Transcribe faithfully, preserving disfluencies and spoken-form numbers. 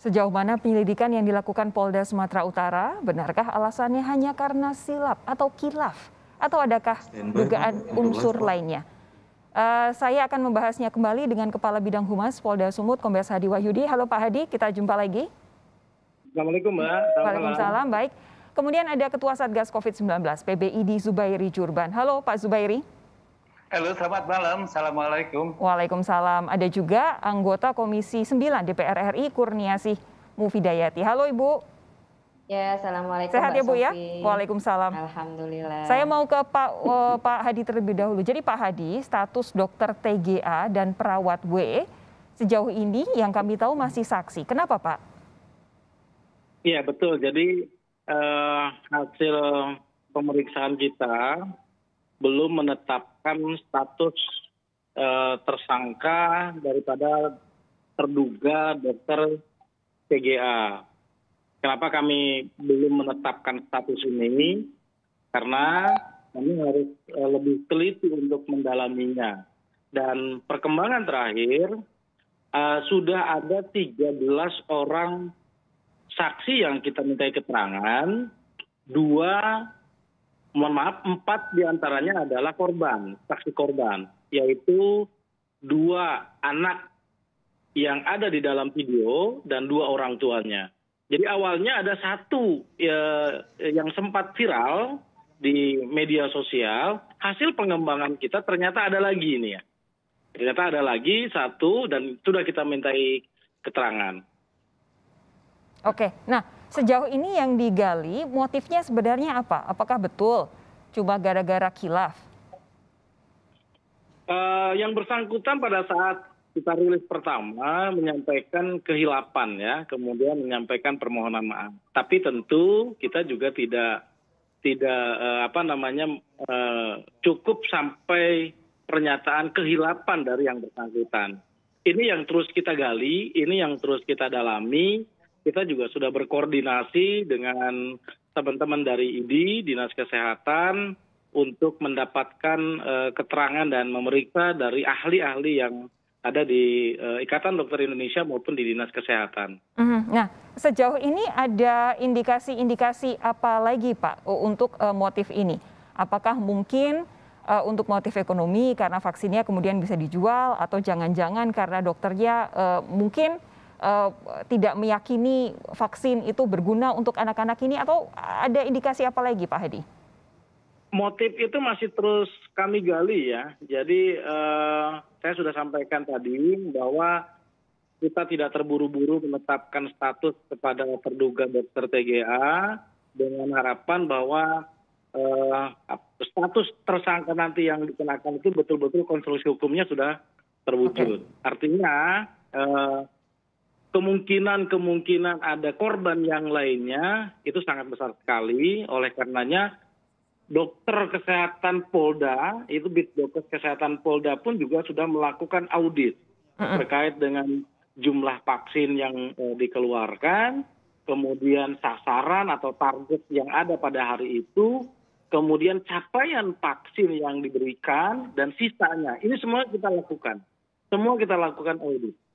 Sejauh mana penyelidikan yang dilakukan Polda Sumatera Utara? Benarkah alasannya hanya karena silap atau kilaf? Atau adakah dugaan unsur lainnya? Uh, saya akan membahasnya kembali dengan Kepala Bidang Humas Polda Sumut, Kombes Hadi Wahyudi. Halo Pak Hadi, kita jumpa lagi. Assalamualaikum, Mbak. Waalaikumsalam, baik. Kemudian ada Ketua Satgas COVID sembilan belas, P B I di Zubairi, Djurban. Halo Pak Zubairi. Halo, selamat malam. Assalamualaikum. Waalaikumsalam. Ada juga anggota Komisi sembilan D P R R I, Kurniasih Mufidayati. Halo, Ibu. Ya, Assalamualaikum. Sehat ya, Bu, ya? Waalaikumsalam. Alhamdulillah. Saya mau ke Pak uh, Pak Hadi terlebih dahulu. Jadi Pak Hadi, status dokter T G A dan perawat W sejauh ini yang kami tahu masih saksi. Kenapa, Pak? Iya, betul. Jadi eh, hasil pemeriksaan kita belum menetapkan status eh, tersangka daripada terduga dokter T G A. Kenapa kami belum menetapkan status ini? Karena kami harus eh, lebih teliti untuk mendalaminya. Dan perkembangan terakhir, eh, sudah ada tiga belas orang saksi yang kita mintai keterangan, dua Mohon maaf, empat diantaranya adalah korban, saksi korban, yaitu dua anak yang ada di dalam video dan dua orang tuanya. Jadi awalnya ada satu eh, yang sempat viral di media sosial, hasil pengembangan kita ternyata ada lagi ini ya. Ternyata ada lagi satu dan sudah kita mintai keterangan. Oke, nah. Sejauh ini yang digali motifnya sebenarnya apa? Apakah betul cuma gara-gara khilaf? Uh, yang bersangkutan pada saat kita rilis pertama menyampaikan kehilapan ya, kemudian menyampaikan permohonan maaf. Tapi tentu kita juga tidak tidak uh, apa namanya uh, cukup sampai pernyataan kehilapan dari yang bersangkutan. Ini yang terus kita gali, ini yang terus kita dalami. Kita juga sudah berkoordinasi dengan teman-teman dari I D I, Dinas Kesehatan, untuk mendapatkan uh, keterangan dan memeriksa dari ahli-ahli yang ada di uh, Ikatan Dokter Indonesia maupun di Dinas Kesehatan. Mm-hmm. Nah, sejauh ini ada indikasi-indikasi apa lagi, Pak, untuk uh, motif ini? Apakah mungkin uh, untuk motif ekonomi karena vaksinnya kemudian bisa dijual, atau jangan-jangan karena dokternya uh, mungkin Uh, tidak meyakini vaksin itu berguna untuk anak-anak ini, atau ada indikasi apa lagi, Pak Hadi? Motif itu masih terus kami gali ya. Jadi uh, saya sudah sampaikan tadi bahwa kita tidak terburu-buru menetapkan status kepada terduga dokter T G A dengan harapan bahwa uh, status tersangka nanti yang dikenakan itu betul-betul konstruksi hukumnya sudah terwujud. Okay. Artinya uh, kemungkinan-kemungkinan ada korban yang lainnya itu sangat besar sekali. Oleh karenanya dokter kesehatan Polda, itu bid dokter kesehatan Polda pun juga sudah melakukan audit terkait dengan jumlah vaksin yang eh, dikeluarkan, kemudian sasaran atau target yang ada pada hari itu, kemudian capaian vaksin yang diberikan, dan sisanya. Ini semua kita lakukan. Semua kita lakukan audit.